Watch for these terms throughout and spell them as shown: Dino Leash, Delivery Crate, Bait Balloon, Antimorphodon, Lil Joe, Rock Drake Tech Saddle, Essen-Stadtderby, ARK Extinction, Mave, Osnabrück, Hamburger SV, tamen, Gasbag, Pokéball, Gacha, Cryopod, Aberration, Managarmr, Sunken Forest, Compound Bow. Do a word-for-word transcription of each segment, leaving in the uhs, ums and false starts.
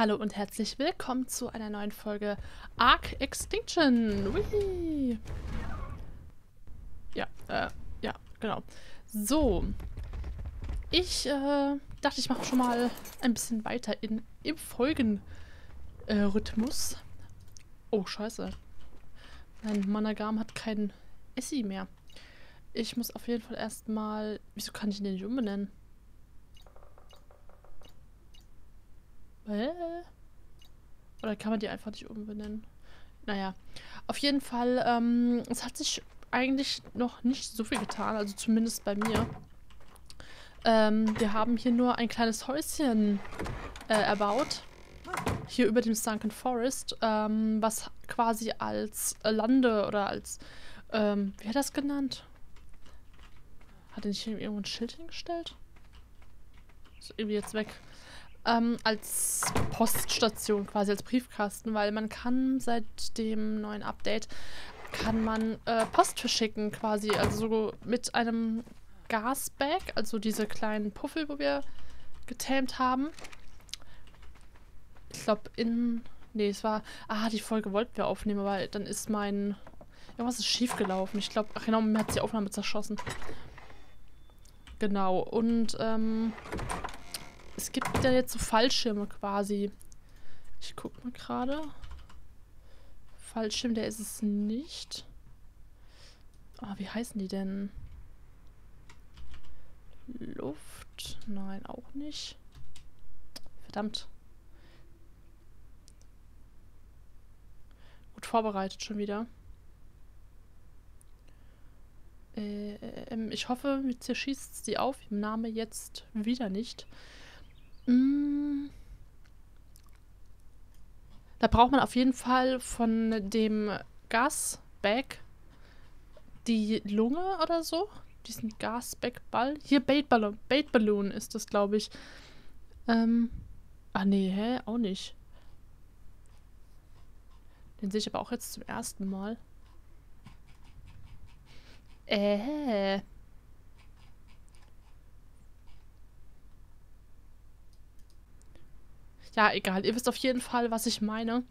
Hallo und herzlich willkommen zu einer neuen Folge ARK Extinction. Whee! Ja, äh, ja, genau. So, ich äh, dachte, ich mache schon mal ein bisschen weiter in, im Folgenrhythmus. Äh, oh, scheiße. Mein Managarmr hat kein Essi mehr. Ich muss auf jeden Fall erstmal... Wieso kann ich den nicht umbenennen? Oder kann man die einfach nicht umbenennen? Naja, auf jeden Fall, ähm, es hat sich eigentlich noch nicht so viel getan, also zumindest bei mir. Ähm, wir haben hier nur ein kleines Häuschen äh, erbaut, hier über dem Sunken Forest, ähm, was quasi als Lande oder als, ähm, wie hat das genannt? Hat er nicht irgendwo ein Schild hingestellt? Ist irgendwie jetzt weg. Ähm, als Poststation quasi, als Briefkasten, weil man kann seit dem neuen Update kann man äh, Post verschicken quasi, also so mit einem Gasbag, also diese kleinen Puffel, wo wir getamt haben. Ich glaube in... Ne, es war... Ah, die Folge wollten wir aufnehmen, aber dann ist mein... Irgendwas ist schief gelaufen. Ich glaube, ach genau, mir hat die Aufnahme zerschossen. Genau, und ähm... es gibt ja jetzt so Fallschirme quasi. Ich guck mal gerade. Fallschirm, der ist es nicht. Ah, wie heißen die denn? Luft? Nein, auch nicht. Verdammt. Gut vorbereitet schon wieder. Äh, ich hoffe, mir zerschießt sie auf. Im Name jetzt wieder nicht. Da braucht man auf jeden Fall von dem Gasbag die Lunge oder so. Diesen Gasbag-Ball. Hier, Bait Balloon. Bait Balloon ist das, glaube ich. Ähm. Ah, nee, hä? Auch nicht. Den sehe ich aber auch jetzt zum ersten Mal. Äh. Ja, egal. Ihr wisst auf jeden Fall, was ich meine.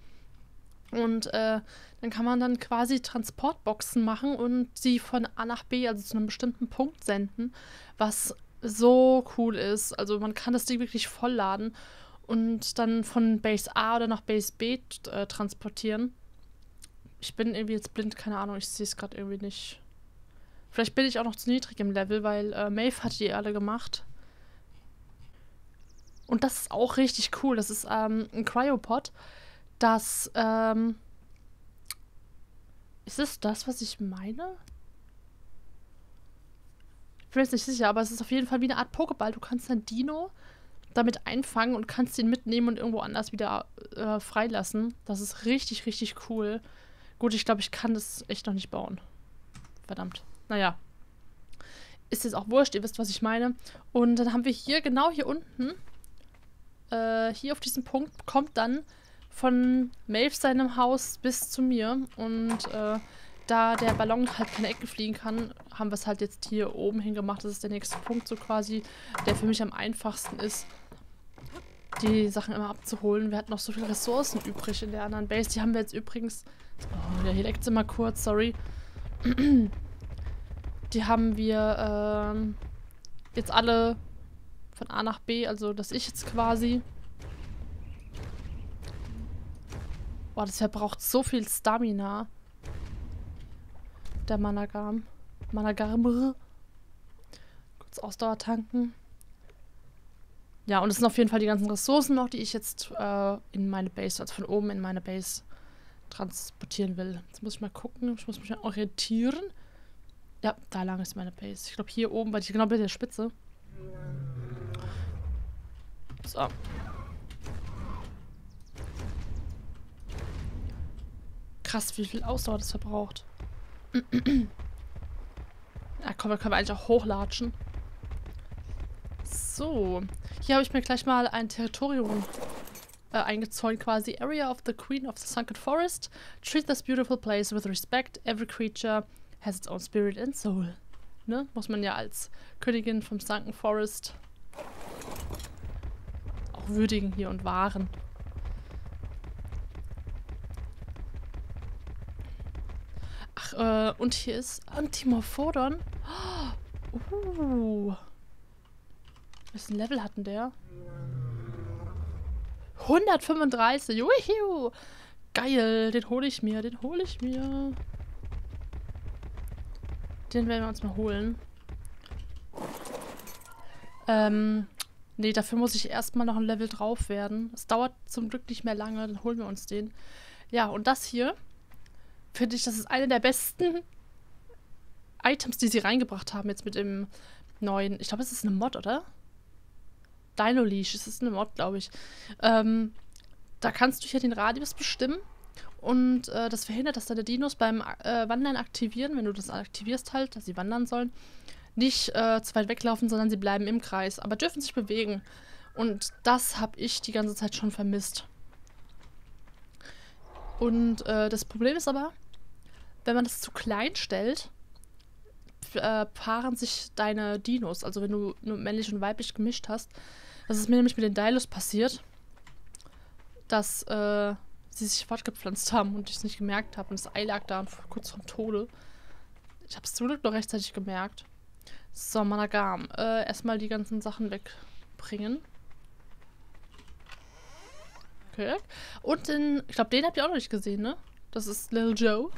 Und äh, dann kann man dann quasi Transportboxen machen und sie von A nach B, also zu einem bestimmten Punkt senden, was so cool ist. Also man kann das Ding wirklich vollladen und dann von Base A oder nach Base B äh, transportieren. Ich bin irgendwie jetzt blind, keine Ahnung, ich sehe es gerade irgendwie nicht. Vielleicht bin ich auch noch zu niedrig im Level, weil äh, Maeve hat die alle gemacht. Und das ist auch richtig cool. Das ist ähm, ein Cryopod. Das, ähm... Ist es das, was ich meine? Ich bin jetzt nicht sicher, aber es ist auf jeden Fall wie eine Art Pokéball. Du kannst einen Dino damit einfangen und kannst ihn mitnehmen und irgendwo anders wieder äh, freilassen. Das ist richtig, richtig cool. Gut, ich glaube, ich kann das echt noch nicht bauen. Verdammt. Naja. Ist jetzt auch wurscht, ihr wisst, was ich meine. Und dann haben wir hier, genau hier unten... hier auf diesen Punkt kommt dann von Maeve seinem Haus bis zu mir. Und äh, da der Ballon halt keine Ecken fliegen kann, haben wir es halt jetzt hier oben hingemacht. Das ist der nächste Punkt so quasi, der für mich am einfachsten ist, die Sachen immer abzuholen. Wir hatten noch so viele Ressourcen übrig in der anderen Base. Die haben wir jetzt übrigens... Oh, ja, hier leckt es immer kurz, sorry. Die haben wir ähm, jetzt alle... von A nach B, also dass ich jetzt quasi... Boah, das verbraucht so viel Stamina. Der Managarm. Managarmr. Kurz Ausdauer tanken. Ja, und es sind auf jeden Fall die ganzen Ressourcen noch, die ich jetzt äh, in meine Base, also von oben in meine Base transportieren will. Jetzt muss ich mal gucken, ich muss mich mal orientieren. Ja, da lang ist meine Base. Ich glaube hier oben, weil ich genau bei der Spitze. So. Krass, wie viel Ausdauer das verbraucht. Na komm, da können wir eigentlich auch hochlatschen. So. Hier habe ich mir gleich mal ein Territorium äh, eingezäunt quasi. Area of the Queen of the Sunken Forest. Treat this beautiful place with respect. Every creature has its own spirit and soul. Ne? Muss man ja als Königin vom Sunken Forest... würdigen hier und wahren. Äh, und hier ist Antimorphodon. Uh. Welches Level hatten der? hundertfünfunddreißig. Uihiu. Geil. Den hole ich mir. Den hole ich mir. Den werden wir uns mal holen. Ähm, nee, dafür muss ich erstmal noch ein Level drauf werden. Es dauert zum Glück nicht mehr lange, dann holen wir uns den. Ja, und das hier, finde ich, das ist eine der besten Items, die sie reingebracht haben jetzt mit dem neuen. Ich glaube, es ist eine Mod, oder? Dino Leash, es ist eine Mod, glaube ich. Ähm, da kannst du hier den Radius bestimmen. Und äh, das verhindert, dass deine Dinos beim äh, Wandern aktivieren, wenn du das aktivierst halt, dass sie wandern sollen, nicht äh, zu weit weglaufen, sondern sie bleiben im Kreis, aber dürfen sich bewegen. Und das habe ich die ganze Zeit schon vermisst. Und äh, das Problem ist aber, wenn man das zu klein stellt, äh, paaren sich deine Dinos. Also wenn du nur männlich und weiblich gemischt hast. Das ist mir nämlich mit den Dinos passiert, dass äh, sie sich fortgepflanzt haben und ich es nicht gemerkt habe. Und das Ei lag da kurz vorm Tode. Ich habe es zum Glück noch rechtzeitig gemerkt. So, Managarmr. Äh, erstmal die ganzen Sachen wegbringen. Okay. Und den, ich glaube, den habt ihr auch noch nicht gesehen, ne? Das ist Lil Joe.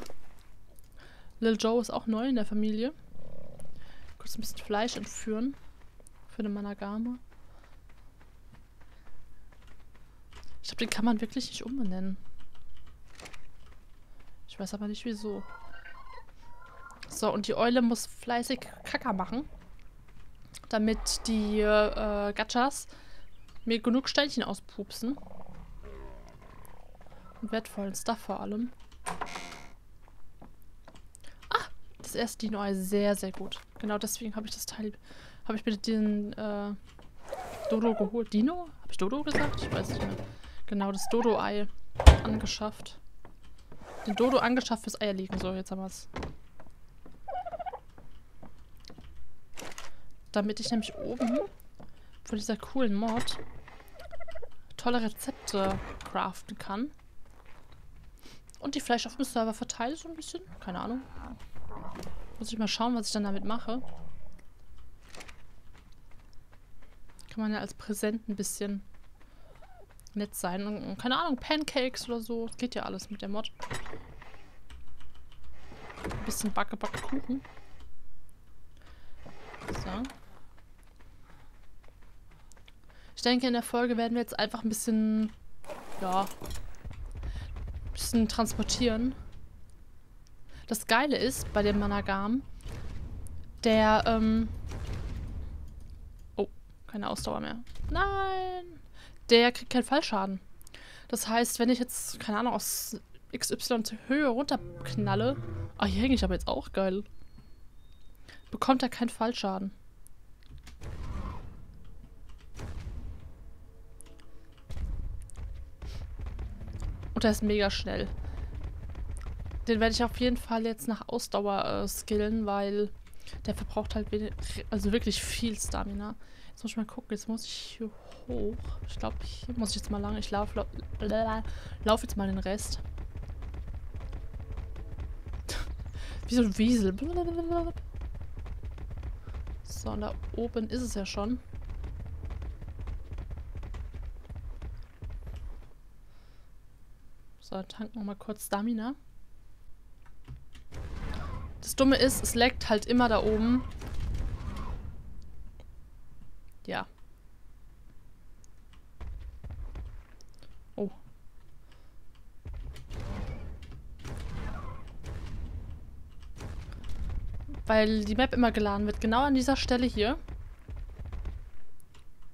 Lil Joe ist auch neu in der Familie. Kurz ein bisschen Fleisch entführen. Für den Managarmr. Ich glaube, den kann man wirklich nicht umbenennen. Ich weiß aber nicht, wieso. So, und die Eule muss fleißig Kacker machen, damit die äh, Gachas mir genug Steinchen auspupsen. Und wertvollen Stuff vor allem. Ah, das erste Dino-Ei, sehr, sehr gut. Genau deswegen habe ich das Teil, habe ich mir den äh, Dodo geholt. Dino? Habe ich Dodo gesagt? Ich weiß nicht mehr. Genau, das Dodo-Ei angeschafft. Den Dodo angeschafft fürs Eierlegen. So, jetzt haben wir es. Damit ich nämlich oben von dieser coolen Mod tolle Rezepte craften kann. Und die vielleicht auf dem Server verteile so ein bisschen. Keine Ahnung. Muss ich mal schauen, was ich dann damit mache. Kann man ja als Präsent ein bisschen nett sein. Und, keine Ahnung, Pancakes oder so. Das geht ja alles mit der Mod. Ein bisschen Backe, Backe, Kuchen. So. Ich denke, in der Folge werden wir jetzt einfach ein bisschen, ja, ein bisschen transportieren. Das Geile ist, bei dem Managarmr, der, ähm, oh, keine Ausdauer mehr. Nein! Der kriegt keinen Fallschaden. Das heißt, wenn ich jetzt, keine Ahnung, aus X Y Höhe runterknalle. Ah, hier hänge ich aber jetzt auch, geil. Bekommt er keinen Fallschaden. Und er ist mega schnell. Den werde ich auf jeden Fall jetzt nach Ausdauer äh, skillen, weil der verbraucht halt wenig, also wirklich viel Stamina. Jetzt muss ich mal gucken, jetzt muss ich hier hoch. Ich glaube, hier muss ich jetzt mal lang. Ich laufe lau lau lauf jetzt mal den Rest. Wie so ein Wiesel. Blablabla. So, und da oben ist es ja schon. So, tanken wir mal kurz Stamina. Das Dumme ist, es laggt halt immer da oben. Ja. Oh. Weil die Map immer geladen wird. Genau an dieser Stelle hier.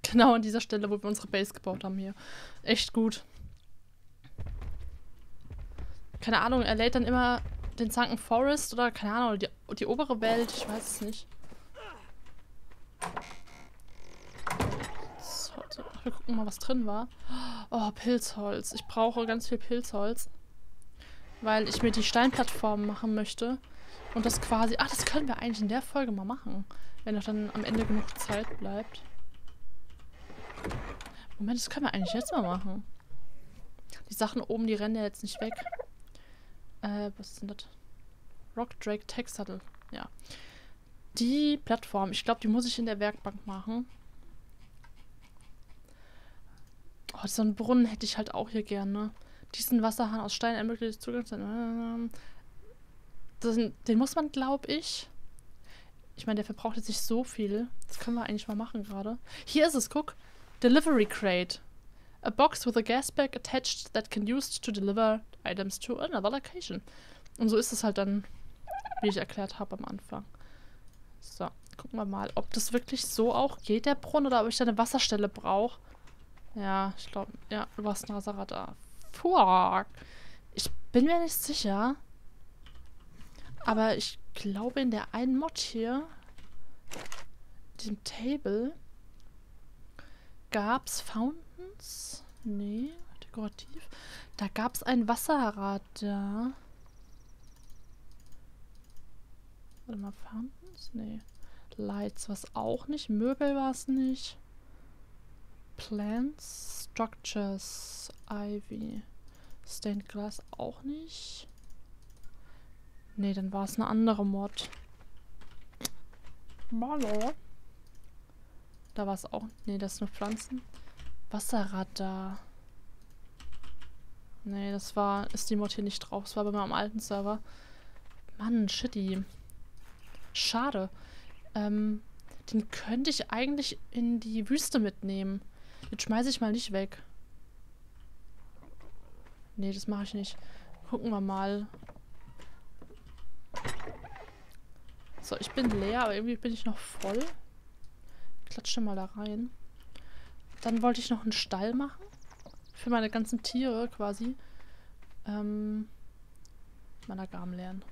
Genau an dieser Stelle, wo wir unsere Base gebaut haben hier. Echt gut. Keine Ahnung, er lädt dann immer den Sunken Forest oder, keine Ahnung, die, die obere Welt. Ich weiß es nicht. So, so, wir gucken mal, was drin war. Oh, Pilzholz. Ich brauche ganz viel Pilzholz. Weil ich mir die Steinplattformen machen möchte. Und das quasi... Ach, das können wir eigentlich in der Folge mal machen. Wenn doch dann am Ende genug Zeit bleibt. Moment, das können wir eigentlich jetzt mal machen. Die Sachen oben, die rennen ja jetzt nicht weg. Äh, was ist denn das? Rock Drake Tech Saddle. Ja. Die Plattform. Ich glaube, die muss ich in der Werkbank machen. Oh, so einen Brunnen hätte ich halt auch hier gerne. Diesen Wasserhahn aus Stein ermöglicht Zugang zu... Den, den muss man, glaube ich... Ich meine, der verbraucht jetzt nicht so viel. Das können wir eigentlich mal machen gerade. Hier ist es, guck. Delivery Crate. A box with a Gasbag attached that can used to deliver items to another location. Und so ist es halt dann, wie ich erklärt habe am Anfang. So, gucken wir mal, ob das wirklich so auch geht, der Brunnen, oder ob ich da eine Wasserstelle brauche. Ja, ich glaube, ja, du hast ein Wasserradar. Fuck. Ich bin mir nicht sicher. Aber ich glaube, in der einen Mod hier, dem Table, gab's Fountains? Nee, dekorativ. Da gab's ein Wasserradar. Warte mal, Fountains? Nee. Lights war es auch nicht. Möbel war es nicht. Plants, Structures, Ivy. Stained Glass auch nicht. Nee, dann war es eine andere Mod. Malo. Da war es auch. Nee, das ist nur Pflanzen. Wasserradar. Nee, das war. Ist die Mod hier nicht drauf. Das war bei meinem alten Server. Mann, shitty. Schade. Ähm, den könnte ich eigentlich in die Wüste mitnehmen. Den schmeiße ich mal nicht weg. Nee, das mache ich nicht. Gucken wir mal. So, ich bin leer, aber irgendwie bin ich noch voll. Ich klatsche mal da rein. Dann wollte ich noch einen Stall machen. Für meine ganzen Tiere quasi. Ähm. Managarmr lernen.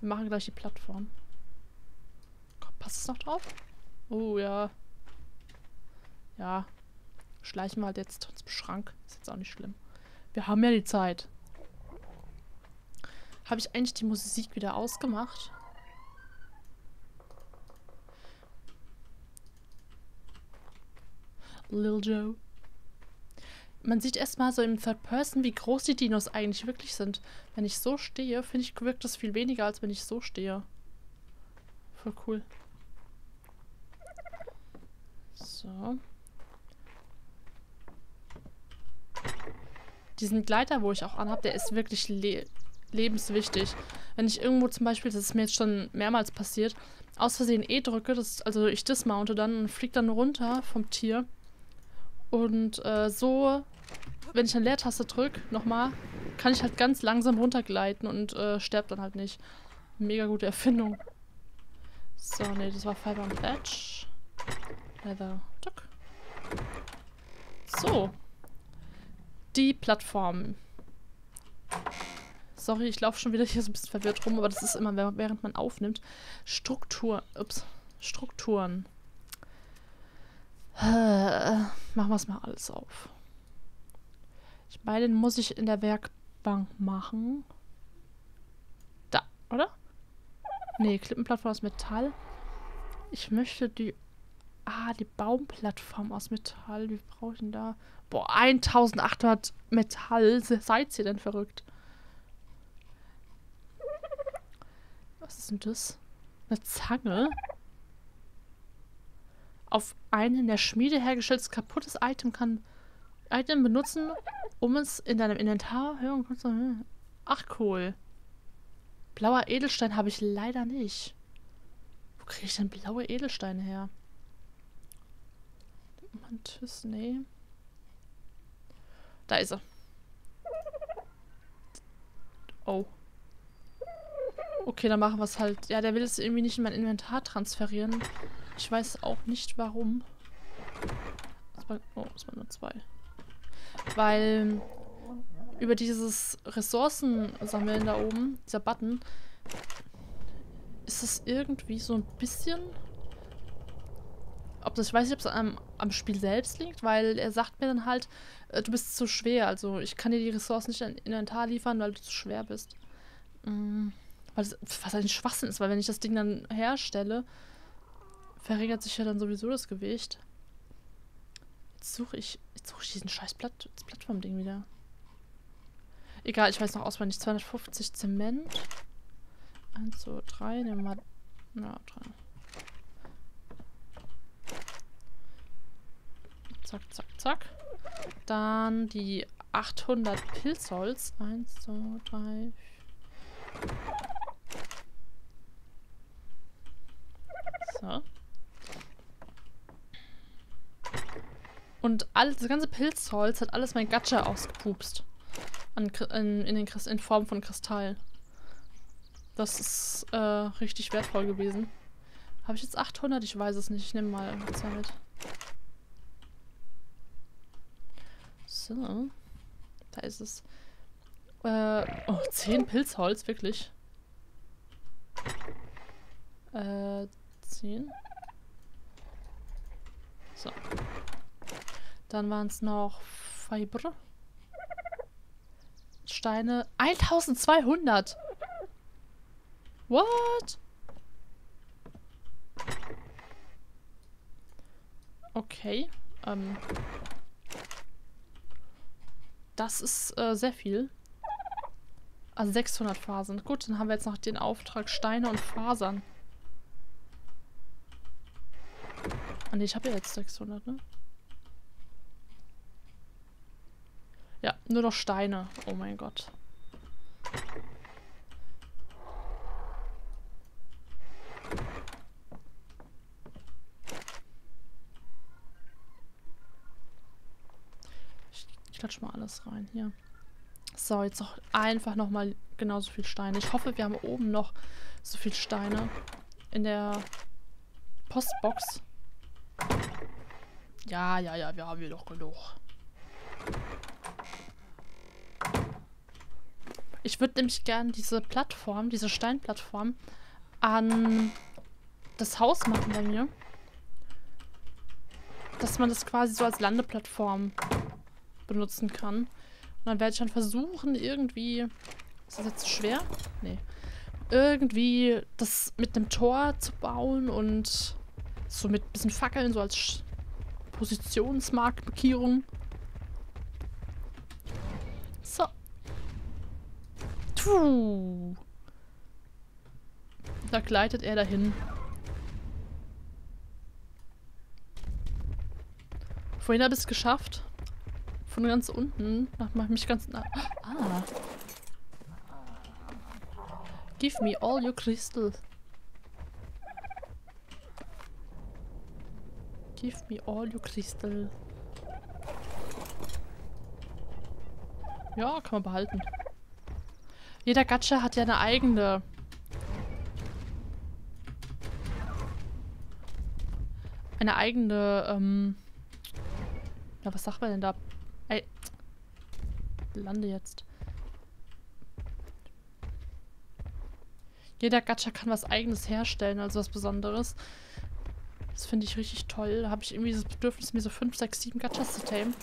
Wir machen gleich die Plattform. Passt es noch drauf? Oh ja. Ja. Schleichen wir halt jetzt zum Schrank. Ist jetzt auch nicht schlimm. Wir haben ja die Zeit. Habe ich eigentlich die Musik wieder ausgemacht? Lil Joe. Man sieht erstmal so im Third Person, wie groß die Dinos eigentlich wirklich sind. Wenn ich so stehe, finde ich, wirkt das viel weniger, als wenn ich so stehe. Voll cool. So. Diesen Gleiter, wo ich auch anhabe, der ist wirklich le lebenswichtig. Wenn ich irgendwo zum Beispiel, das ist mir jetzt schon mehrmals passiert, aus Versehen E drücke, das, also ich dismounte dann und fliege dann runter vom Tier. Und äh, so, wenn ich eine Leertaste drücke, nochmal, kann ich halt ganz langsam runtergleiten und äh, sterbe dann halt nicht. Mega gute Erfindung. So, ne, das war Fiber und Edge. Leather. Tuck. So. Die Plattform. Sorry, ich laufe schon wieder hier so ein bisschen verwirrt rum, aber das ist immer, während man aufnimmt. Struktur. Ups. Strukturen. Äh, machen wir es mal alles auf. Ich meine, den muss ich in der Werkbank machen. Da, oder? Ne, Klippenplattform aus Metall. Ich möchte die... Ah, die Baumplattform aus Metall. Wie brauche ich denn da? Boah, eintausendachthundert Metall. Seid ihr denn verrückt? Was ist denn das? Eine Zange? Auf ein in der Schmiede hergestelltes kaputtes Item kann... Item benutzen, um es in deinem Inventar... Ach, cool. Blauer Edelstein habe ich leider nicht. Wo kriege ich denn blaue Edelsteine her? Mantis, nee. Da ist er. Oh. Okay, dann machen wir es halt. Ja, der will es irgendwie nicht in mein Inventar transferieren. Ich weiß auch nicht warum. Oh, das waren nur zwei. Weil... über dieses Ressourcen-Sammeln da oben, dieser Button, ist das irgendwie so ein bisschen... Ob das, ich weiß nicht, ob es am, am Spiel selbst liegt, weil er sagt mir dann halt, äh, du bist zu schwer, also ich kann dir die Ressourcen nicht in den Inventar liefern, weil du zu schwer bist. Mhm. Weil das, was halt ein Schwachsinn ist, weil wenn ich das Ding dann herstelle, verringert sich ja dann sowieso das Gewicht. Jetzt suche ich, jetzt suche ich diesen scheiß Platt, das Plattform-Ding wieder. Egal, ich weiß noch auswendig. zweihundertfünfzig Zement. eins, zwei, drei, nehmen wir ja, drei. Zack, zack, zack. Dann die achthundert Pilzholz. eins, zwei, drei. So. Und alles, das ganze Pilzholz hat alles mein Gacha ausgepupst. An, in, in, den, in Form von Kristall. Das ist äh, richtig wertvoll gewesen. Habe ich jetzt achthundert? Ich weiß es nicht. Ich nehme mal zwei mit. So. Da ist es. Äh, oh, zehn Pilzholz, wirklich. Äh, zehn. So. Dann waren es noch Fiber. Steine. eintausendzweihundert! What? Okay. Ähm. Das ist äh, sehr viel. Also sechshundert Fasern. Gut, dann haben wir jetzt noch den Auftrag Steine und Fasern. Ah ne, ich habe ja jetzt sechshundert, ne? Ja, nur noch Steine. Oh mein Gott. Ich, ich klatsche mal alles rein hier. So, jetzt noch einfach nochmal genauso viel Steine. Ich hoffe, wir haben oben noch so viel Steine in der Postbox. Ja, ja, ja, wir haben hier doch genug. Ich würde nämlich gerne diese Plattform, diese Steinplattform, an das Haus machen bei mir. Dass man das quasi so als Landeplattform benutzen kann. Und dann werde ich dann versuchen, irgendwie... Ist das jetzt zu schwer? Nee. Irgendwie das mit einem Tor zu bauen und so mit ein bisschen Fackeln, so als Positionsmarkmarkierung. So. Puh. Da gleitet er dahin. Vorhin habe ich es geschafft. Von ganz unten. Nach mich ganz nah. Ah. Give me all your crystals. Give me all your crystals. Ja, kann man behalten. Jeder Gacha hat ja eine eigene... Eine eigene, ähm... Na, was sagt man denn da? Ey, lande jetzt. Jeder Gacha kann was Eigenes herstellen, also was Besonderes. Das finde ich richtig toll. Da habe ich irgendwie das Bedürfnis, mir so fünf, sechs, sieben Gachas zu tamen.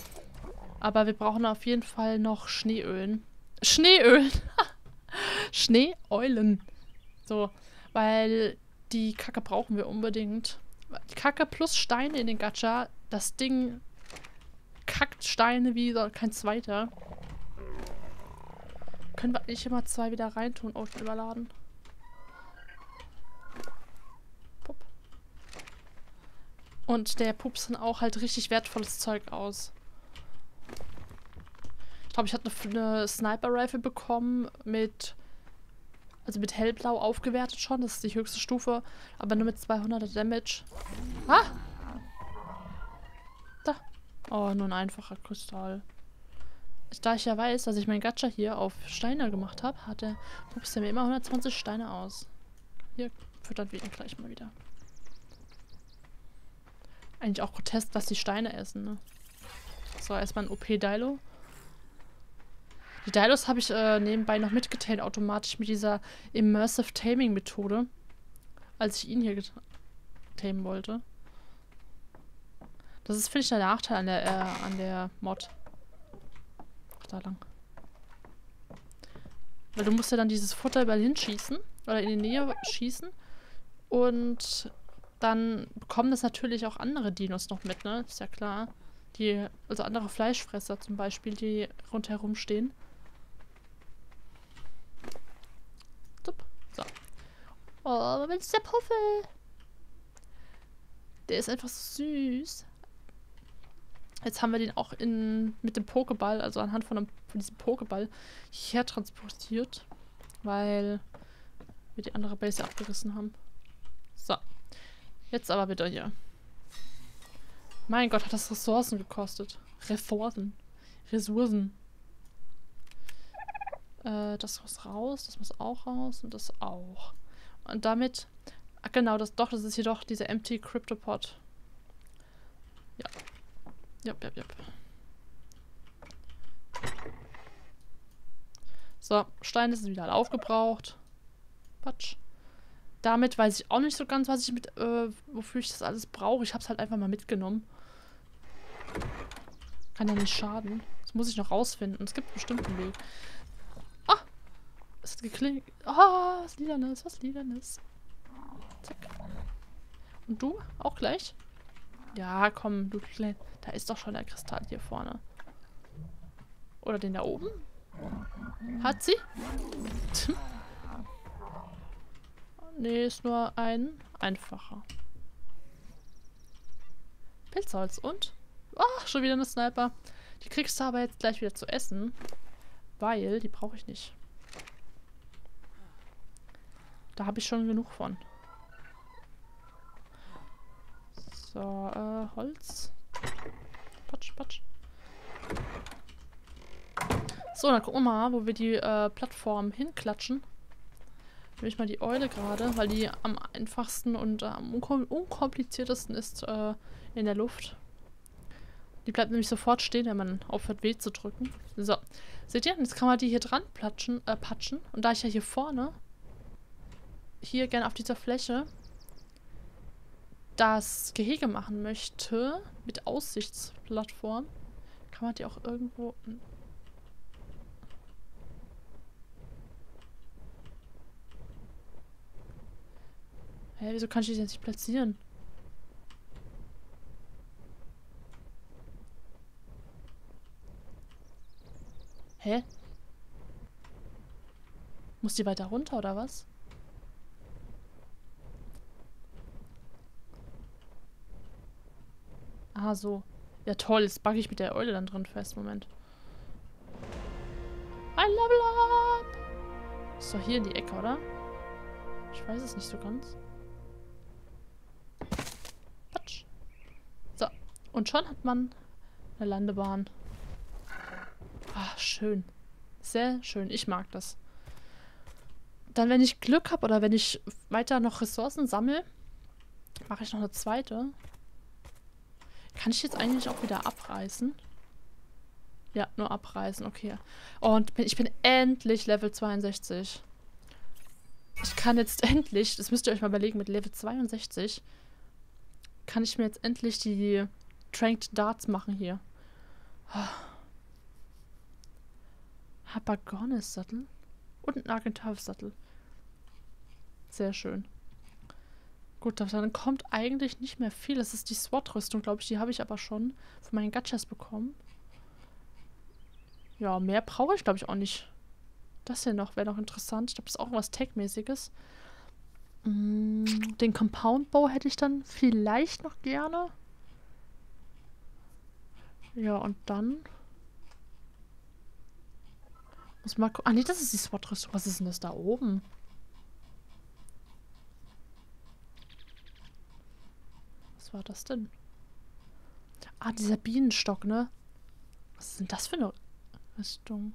Aber wir brauchen auf jeden Fall noch Schneeölen. Schneeölen! Schneeeulen. So, weil die Kacke brauchen wir unbedingt. Die Kacke plus Steine in den Gacha. Das Ding kackt Steine wie kein zweiter. Können wir nicht immer zwei wieder reintun? Oh, ich bin überladen. Pup. Und der pupst dann auch halt richtig wertvolles Zeug aus. Ich glaube, ich hatte eine Sniper-Rifle bekommen mit... Also mit hellblau aufgewertet schon, das ist die höchste Stufe, aber nur mit zweihundert Damage. Ah! Da. Oh, nur ein einfacher Kristall. Da ich ja weiß, dass ich mein Gacha hier auf Steine gemacht habe, hat er, pupst er mir immer hundertzwanzig Steine aus. Hier füttert wir ihn gleich mal wieder. Eigentlich auch grotesk, dass die Steine essen, ne? So, erstmal ein O P-Dilo. Die Dilos habe ich äh, nebenbei noch mitgeteilt, automatisch mit dieser Immersive-Taming Methode, als ich ihn hier tamen wollte. Das ist, finde ich, der Nachteil an der, äh, an der Mod. Ach, da lang. Weil du musst ja dann dieses Futter überall hinschießen, oder in die Nähe schießen, und dann bekommen das natürlich auch andere Dinos noch mit, ne? Ist ja klar. Die, also andere Fleischfresser zum Beispiel, die rundherum stehen. So. Oh, aber wenn es der Puffel. Der ist einfach so süß. Jetzt haben wir den auch in, mit dem Pokéball, also anhand von, einem, von diesem Pokéball, hierher transportiert. Weil wir die andere Base abgerissen haben. So. Jetzt aber wieder hier. Mein Gott, hat das Ressourcen gekostet. Ressourcen. Ressourcen. Äh, das muss raus, das muss auch raus und das auch. Und damit... Ach genau, das doch, das ist hier doch dieser Empty Cryptopod. Ja. Jupp, jupp, jupp. So, Steine sind wieder alle aufgebraucht. Patsch. Damit weiß ich auch nicht so ganz, was ich mit, äh, wofür ich das alles brauche. Ich habe es halt einfach mal mitgenommen. Kann ja nicht schaden. Das muss ich noch rausfinden. Es gibt bestimmt einen Weg. Ah! Es hat geklingelt. Ah, was Lilanes, was Lilanes. Zack. Und du? Auch gleich? Ja, komm, du klein. Da ist doch schon der Kristall hier vorne. Oder den da oben? Hat sie? Nee, ist nur ein einfacher. Pilzholz und? Oh, schon wieder eine Sniper. Die kriegst du aber jetzt gleich wieder zu essen. Weil, die brauche ich nicht. Da habe ich schon genug von. So, äh, Holz. Patsch, patsch. So, dann gucken wir mal, wo wir die äh, Plattform hinklatschen. Nehme ich mal die Eule gerade, weil die am einfachsten und äh, am unkom unkompliziertesten ist äh, in der Luft. Die bleibt nämlich sofort stehen, wenn man aufhört W zu drücken. So, seht ihr? Jetzt kann man die hier dran platschen, äh, patschen. Und da ich ja hier vorne, hier gerne auf dieser Fläche, das Gehege machen möchte, mit Aussichtsplattform, kann man die auch irgendwo... Hä, wieso kann ich die jetzt nicht platzieren? Hä? Muss die weiter runter, oder was? Ah, so. Ja, toll. Jetzt backe ich mit der Eule dann drin fest. Moment. Ein Level Up! Ist doch hier in die Ecke, oder? Ich weiß es nicht so ganz. Patsch. So. Und schon hat man eine Landebahn. Ach, schön. Sehr schön. Ich mag das. Dann, wenn ich Glück habe oder wenn ich weiter noch Ressourcen sammle, mache ich noch eine zweite. Kann ich jetzt eigentlich auch wieder abreißen? Ja, nur abreißen. Okay. Und ich bin endlich Level zweiundsechzig. Ich kann jetzt endlich, das müsst ihr euch mal überlegen, mit Level zweiundsechzig kann ich mir jetzt endlich die Tranked Darts machen hier. Oh. Habagones-Sattel und ein Argentavis-Sattel. Sehr schön. Gut, dann kommt eigentlich nicht mehr viel. Das ist die SWAT-Rüstung, glaube ich. Die habe ich aber schon von meinen Gachas bekommen. Ja, mehr brauche ich, glaube ich, auch nicht. Das hier noch wäre noch interessant. Ich glaube, das ist auch was Tech-mäßiges. Den Compound Bow hätte ich dann vielleicht noch gerne. Ja, und dann... Muss mal gucken. Ah, nee, das ist die SWAT-Rüstung. Was ist denn das da oben? Was war das denn? Ah, dieser Bienenstock, ne? Was ist denn das für eine Rüstung?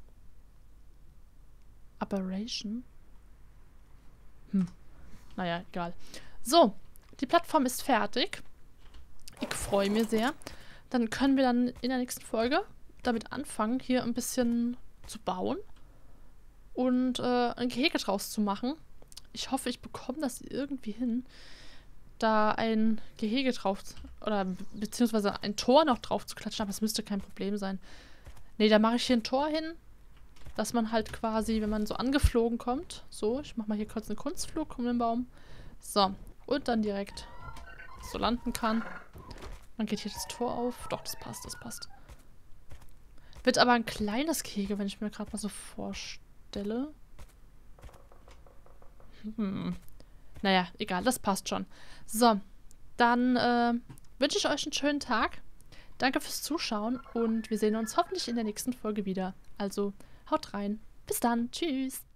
Aberration? Hm. Naja, egal. So, die Plattform ist fertig. Ich freue mich sehr. Dann können wir dann in der nächsten Folge damit anfangen, hier ein bisschen zu bauen. Und äh, ein Gehege draus zu machen. Ich hoffe, ich bekomme das irgendwie hin, da ein Gehege drauf, oder beziehungsweise ein Tor noch drauf zu klatschen, aber es müsste kein Problem sein. Ne, da mache ich hier ein Tor hin, dass man halt quasi, wenn man so angeflogen kommt, so, ich mache mal hier kurz einen Kunstflug um den Baum, so, und dann direkt so landen kann. Dann geht hier das Tor auf. Doch, das passt, das passt. Wird aber ein kleines Gehege, wenn ich mir gerade mal so vorstelle. Hm. Naja, egal, das passt schon. So, dann äh, wünsche ich euch einen schönen Tag. Danke fürs Zuschauen und wir sehen uns hoffentlich in der nächsten Folge wieder. Also, haut rein. Bis dann. Tschüss.